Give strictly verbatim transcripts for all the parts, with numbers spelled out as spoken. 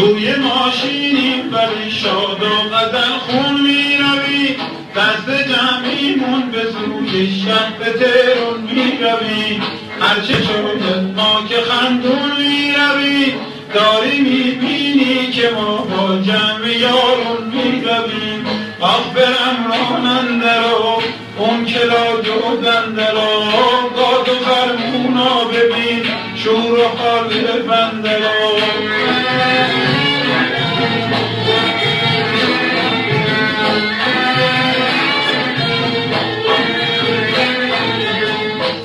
روی ماشینی ولی شاد و قدر خون می روی، دست جمعیمون به سوی شب به ترون می روی. هرچه شد ما که خندون می روی، داری می بینی که ما با جمع یارون می روی. اخبر امراننده رو اون کلا جودنده رو قاد و فرمونا ببین شور و خال بنده رو.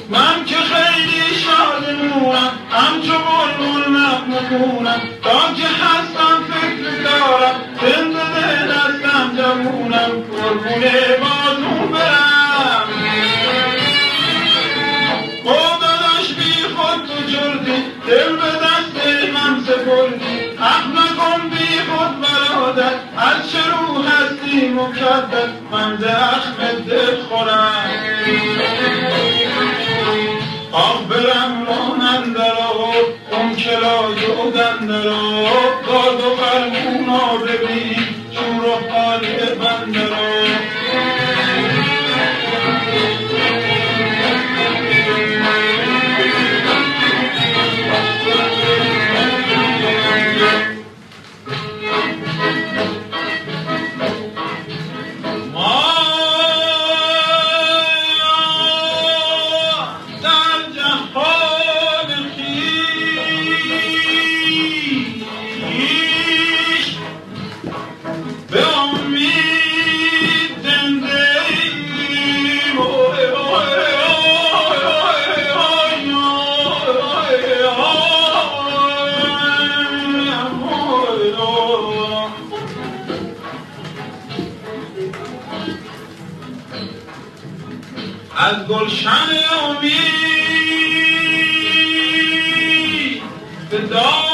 من که خیلی شاد نورم همچو بلبل مخمورم، تا که هستم فکر دارم زنده دل هستم جمونم. قربون بازون برم با داداش بی خود تو جردی، دل به دست من سپردی. حق نکن بی خود برادر از چه رو هستی مکدر، من زخم دل خورم. آخ برم راننده را اون کلای و دنده را قاد و فرمونا ببین چون رو حالی بنده را. از گلشن امید به دار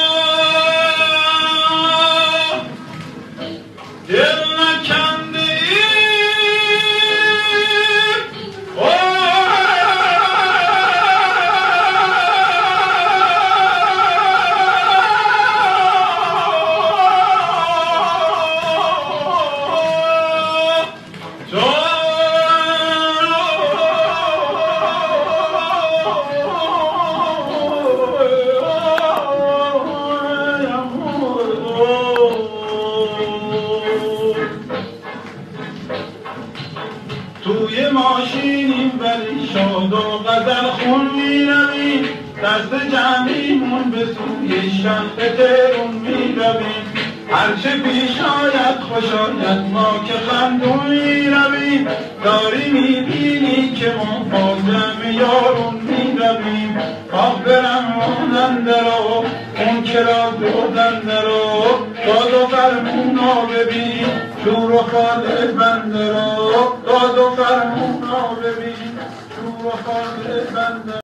دل نکنده ایم اوه توی ماشینیم ولی شاد و غزل خون می رویم، دست جمعیمون به سوی شمع ترون می رویم. هرچه پیش آید خوش آید ما که خندون می رویم، داری می بینی که ما با جمع یارون می رویم. آخ برم راننده را اون کلا دودنده را قاد و فرمونا ببین شور و خال بنده را. قاد و فرمونا ببین شور و خال بنده